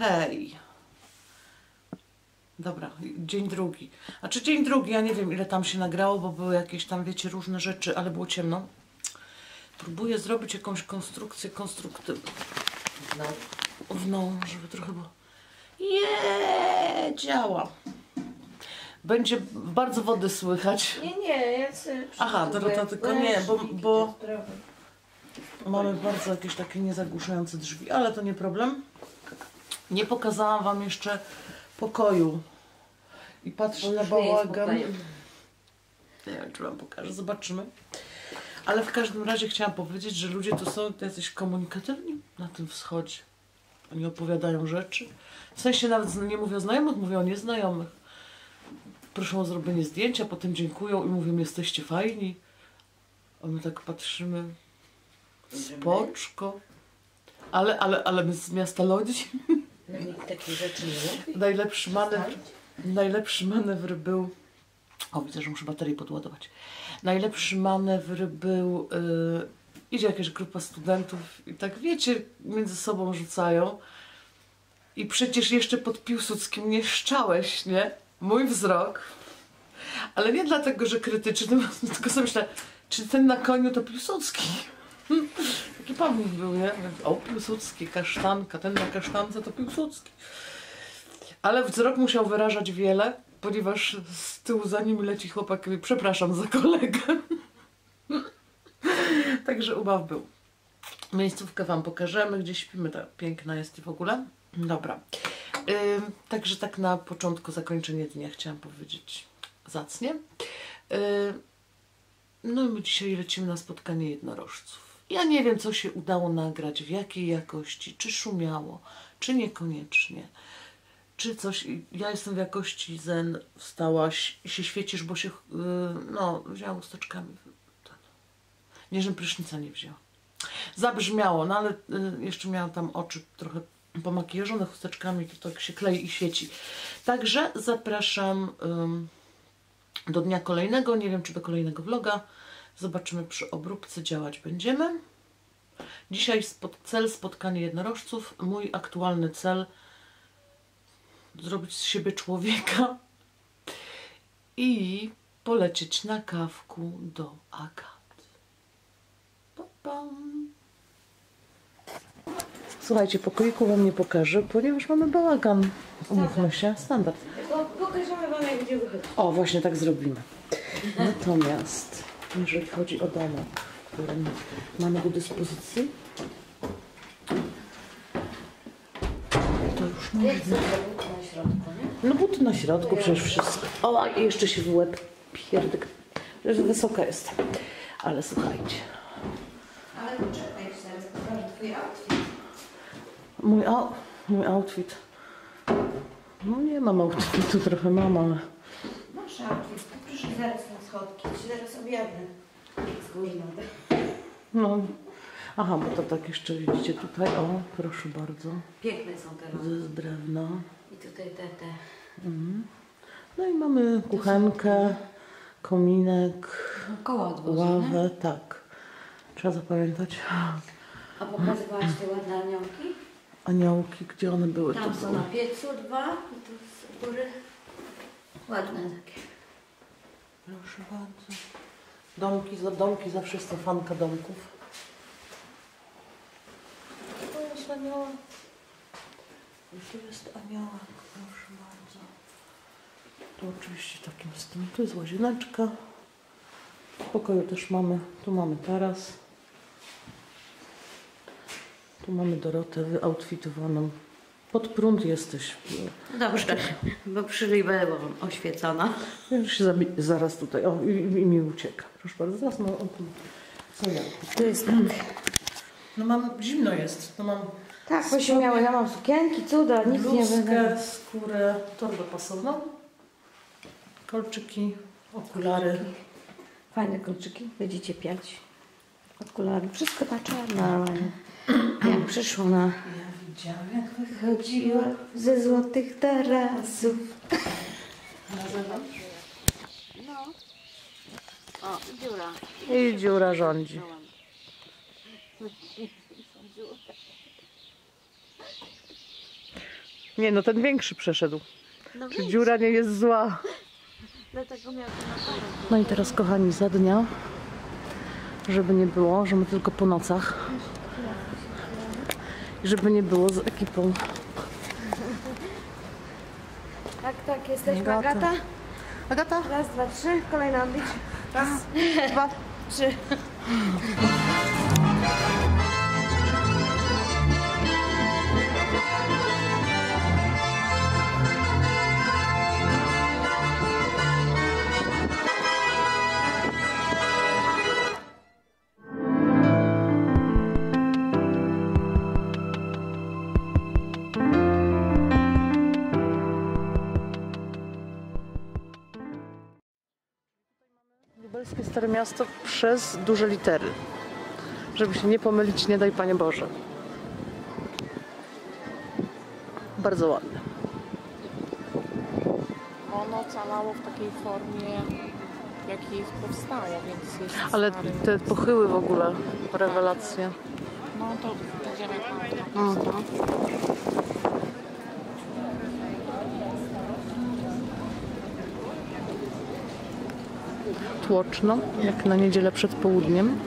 Hej. Dobra, dzień drugi. A czy dzień drugi? Ja nie wiem, ile tam się nagrało, bo były jakieś tam, wiecie, różne rzeczy, ale było ciemno. Próbuję zrobić jakąś konstrukcję konstruktywną. No, żeby trochę było... Jeee, działa. Będzie bardzo wody słychać. Nie, ja sobie... Aha, to tylko nie, bo mamy bardzo jakieś takie niezagłuszające drzwi, ale to nie problem. Nie pokazałam wam jeszcze pokoju. I patrzę na bałagan. Nie wiem, czy wam pokażę, zobaczymy. Ale w każdym razie chciałam powiedzieć, że ludzie tu są jacyś komunikatywni na tym wschodzie. Oni opowiadają rzeczy. W sensie nawet nie mówią o znajomych, mówią o nieznajomych. Proszą o zrobienie zdjęcia, potem dziękują i mówią, jesteście fajni. A my tak patrzymy. Spoczko. Ale my z miasta ludzi. Nikt takich rzeczy nie robi. Najlepszy manewr był... O, widzę, że muszę baterię podładować. Najlepszy manewr był... idzie jakaś grupa studentów i tak, wiecie, między sobą rzucają. I przecież jeszcze pod Piłsudskim nie szczałeś, nie? Mój wzrok. Ale nie dlatego, że krytyczny, tylko sobie myślę, czy ten na koniu to Piłsudski? Taki pamięć był, nie? O, Piłsudski, kasztanka, ten na kasztance to Piłsudski. Ale wzrok musiał wyrażać wiele, ponieważ z tyłu za nim leci chłopak, przepraszam za kolegę. Także ubaw był. Miejscówkę wam pokażemy, gdzie śpimy, ta piękna jest i w ogóle. Dobra. Także tak na początku, zakończenie dnia chciałam powiedzieć zacnie. No i my dzisiaj lecimy na spotkanie jednorożców. Ja nie wiem, co się udało nagrać, w jakiej jakości, czy szumiało, czy niekoniecznie, czy coś. Ja jestem w jakości zen, wstałaś i się świecisz, bo się, no, wzięłam usteczkami. Nie, że prysznica nie wzięła. Zabrzmiało, no ale jeszcze miałam tam oczy trochę pomakijażone chusteczkami, to tak się klei i świeci. Także zapraszam do dnia kolejnego, nie wiem, czy do kolejnego vloga. Zobaczymy, przy obróbce działać będziemy. Dzisiaj cel spotkanie jednorożców. Mój aktualny cel zrobić z siebie człowieka i polecieć na kawku do Agaty. Słuchajcie, pokoiku wam nie pokażę, ponieważ mamy bałagan. Umówmy się, standard. Pokażemy wam, jak gdzie wychodzi. O, właśnie tak zrobimy. Natomiast, jeżeli chodzi o domek, który mamy do dyspozycji, to już można. No buty na środku, przecież wszystko. O, i jeszcze się wyłeb pierdyk. Że wysoka jest. Ale słuchajcie. Ale poczekaj, zaraz pokażę twój outfit. Mój outfit. No nie mam outfitu, trochę mam, ale... Masz outfit, to proszę zaraz na schodki, zaraz objadę z góry na dach. No, aha, bo to tak jeszcze widzicie tutaj, o, proszę bardzo. Piękne są te lody. Z drewna. I tutaj te. Mhm. No i mamy kuchenkę, kominek, ławę, tak. Trzeba zapamiętać. A pokazywałaś te ładne aniołki? Aniołki, gdzie one były? Tam są na piecu dwa i tu z góry ładne takie. Proszę bardzo. Domki, zawsze jest to fanka domków. Tu jest aniołek. Tu jest aniołek, proszę bardzo. Tu oczywiście takim stym. Tu jest łazieneczka. W pokoju też mamy. Tu mamy taras. Tu mamy Dorotę wyoutfitowaną. Pod prąd jesteś. Dobrze, bo przylibelową oświecona. Ja już się zaraz tutaj. O, i mi ucieka. Proszę bardzo, zaraz mam. Co ja? Tu jest tak. No mam, zimno jest. To mam. Tak, bo się miało. Ja mam sukienki, cuda, nic nie będę. Skórę, torbę pasowną. Kolczyki, okulary. Fajne kolczyki, będziecie piać. Okulary, wszystko na czarno. Jak przyszło na... Ja widziałam, jak wychodziła ze złotych tarasów. No. O, dziura. I dziura rządzi. Nie, no ten większy przeszedł. No czy więc dziura nie jest zła? Dlatego miał to na parę. No i teraz, kochani, za dnia, żeby nie było, że my tylko po nocach. I żeby nie było z ekipą. Tak, tak, jesteśmy Agata. Agata? Raz, dwa, trzy. Kolejna ambić. Raz, dwa, trzy. Lubelskie Stare Miasto przez duże litery, żeby się nie pomylić, nie daj Panie Boże. Bardzo ładne. Ono calało w takiej formie, jakiej powstało, więc jest. Ale te pochyły w ogóle, rewelacje. No to tłoczno, jak na niedzielę przed południem.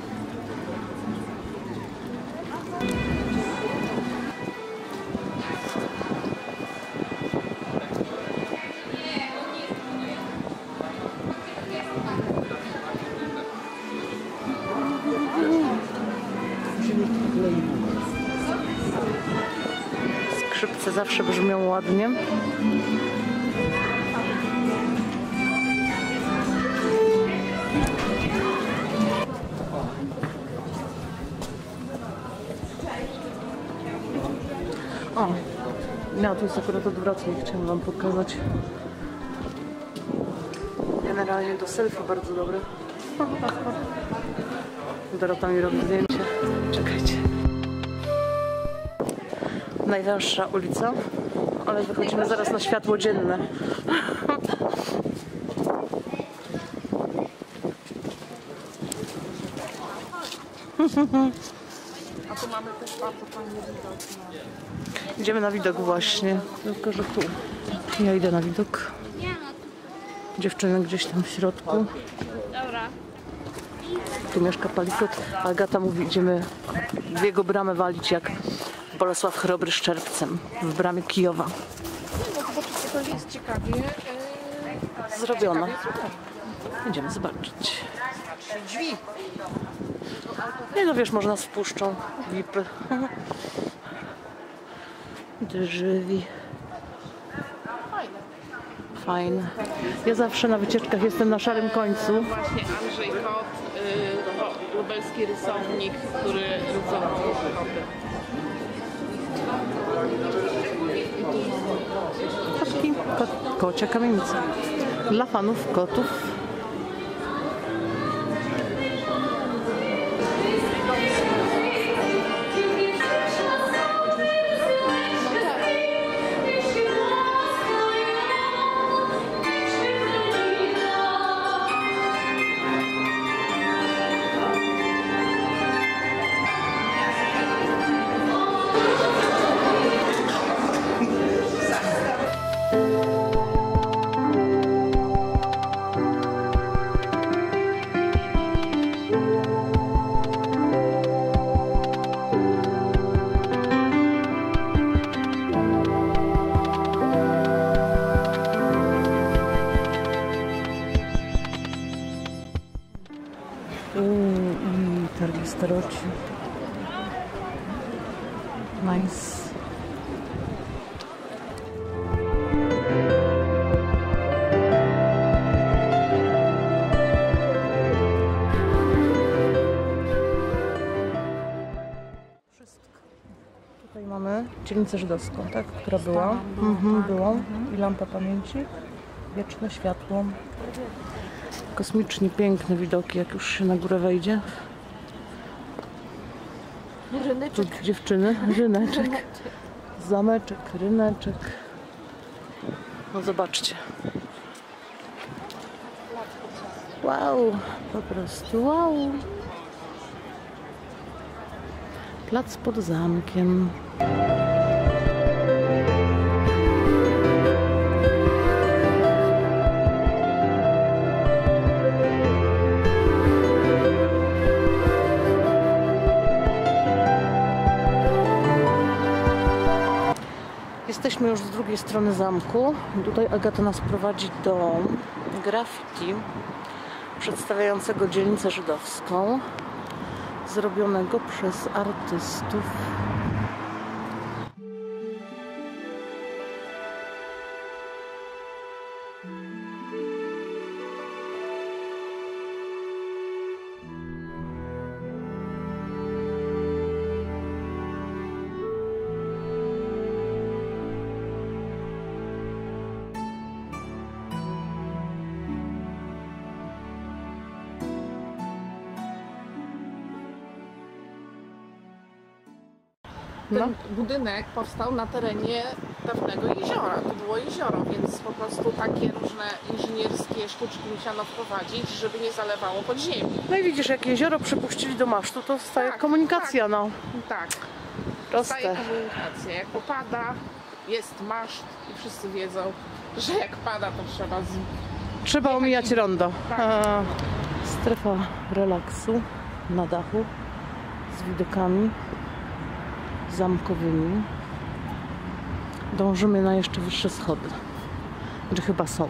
Skrzypce zawsze brzmią ładnie. O, no to jest akurat odwrotnie, chciałam wam pokazać. Generalnie do selfie bardzo dobre. Dorota mi robi zdjęcie. Czekajcie. Najwęższa ulica, ale wychodzimy zaraz na światło dzienne. A tu mamy też bardzo fajny widok. Idziemy na widok właśnie, tylko że tu. Ja idę na widok. Dziewczyny gdzieś tam w środku. Dobra. Tu mieszka Palikot. Agata mówi, idziemy w jego bramę walić jak Bolesław Chrobry szczerbcem w bramie Kijowa. No to jest ciekawie zrobione. Będziemy zobaczyć. Drzwi. Nie no wiesz, może nas wpuszczą VIP. Drzwi. Fajne. Ja zawsze na wycieczkach jestem na szarym końcu. Właśnie Andrzej Kot, lubelski rysownik, który rysował koty. Kotki, kocia kamienica. Dla fanów kotów. Staroci. Nice. Wszystko. Tutaj mamy dzielnicę żydowską, tak? Która była. Była. I lampa pamięci. Wieczne światło. Kosmicznie piękne widoki, jak już się na górę wejdzie. Ryneczek. Tu dziewczyny, ryneczek, zameczek, ryneczek. No zobaczcie. Wow, po prostu wow. Plac pod zamkiem. Jesteśmy już z drugiej strony zamku. Tutaj Agata nas prowadzi do graffiti przedstawiającego dzielnicę żydowską, zrobionego przez artystów. Ten budynek powstał na terenie pewnego jeziora. To było jezioro, więc po prostu takie różne inżynierskie sztuczki musiano wprowadzić, żeby nie zalewało podziemi. No i widzisz, jak jezioro przypuścili do masztu, to staje komunikacja, tak, no. Tak, staje komunikacja. Jak opada, jest maszt i wszyscy wiedzą, że jak pada, to trzeba... Trzeba omijać rondo. Tak. Strefa relaksu na dachu z widokami zamkowymi. Dążymy na jeszcze wyższe schody, gdzie chyba są.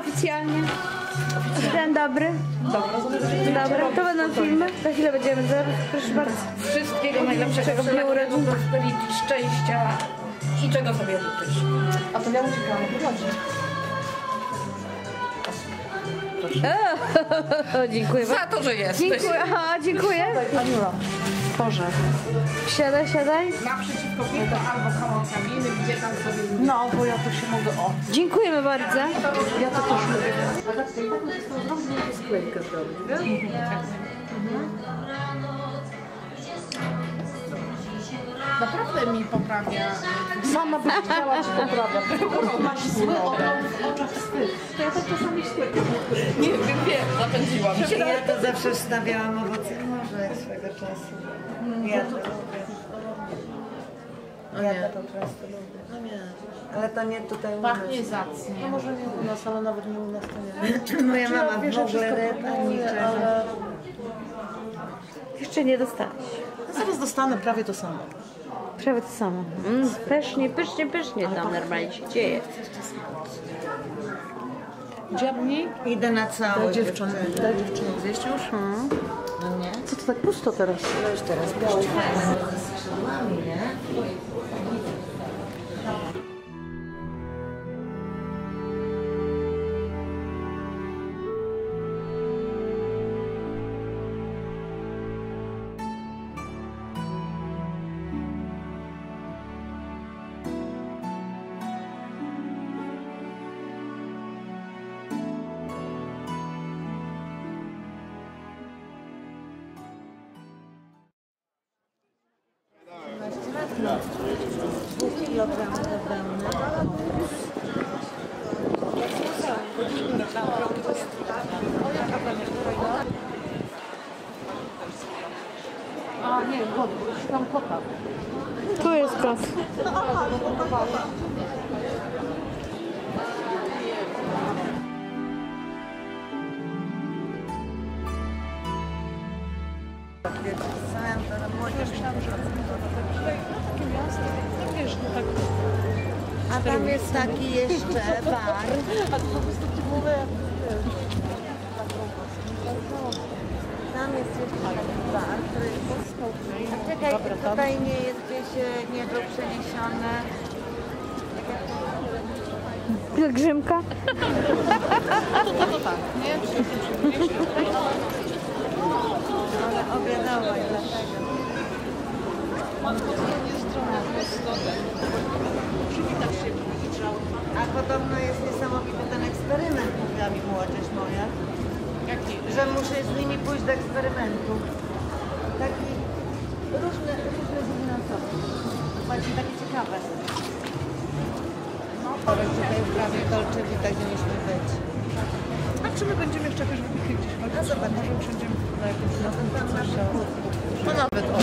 Oficjalnie. Dzień dobry. Dobra, to będą filmy. Za chwilę będziemy. Proszę bardzo. Wszystkiego najlepszego w dniu urodzin. Szczęścia i czego sobie życzysz. A to miało ciekawe wychodzi. Dziękuję za to, że jesteś. Dziękuję. Aha, dziękuję. Boże. Siadaj. Naprzeciwko pięta albo koło kamiennym, gdzie tam sobie... No, bo ja to się mogę... O. Dziękujemy bardzo. Ja to też lubię. Ale w tej pokoju jest to zrobię sklejkę zrobić, wiesz? Naprawdę mi poprawia. Mama by chciała ci poprawia. Masz zły ogląd w oczach wstyd. To ja tak czasami wstyd. Nie wiem, zapędziłam. Ja to zawsze stawiałam owoce morza swego czasu. Ja to lubię. Ja to po prostu lubię. Ale to nie tutaj u nas. Pachnie zacnie. No może nie u nas, ale nawet nie u nas to nie. Moja mama w ogóle repanicze. Jeszcze nie dostałaś. Zaraz dostanę prawie to samo. Prawie to samo. Pysznie tam normalnie się dzieje. Dziabni? Idę na całe dziewczyny. Zjeść już? No nie. Co to tak pusto teraz? No już teraz biało. A nie, tam kota. Tu jest kot. Takie miasto, tak wiesz, no tak. A tam jest taki jeszcze bar. A to po prostu ci mówię. Tam jest jeszcze bar, który jest dostępny. A czekaj, tutaj nie jest gdzieś niego przeniesione. Pielgrzymka? To tak, nie? Ale obiadować dlatego. A podobno jest niesamowity ten eksperyment, mówiła mi młodzież moja. Że muszę z nimi pójść do eksperymentu. Taki różne zgniotowne. Właśnie takie ciekawe. Tutaj w prawie Dolce Vita mieliśmy być. A czy my będziemy jeszcze jakoś wypichać gdzieś? No zobaczmy, że będziemy na jakimś nowym. No nawet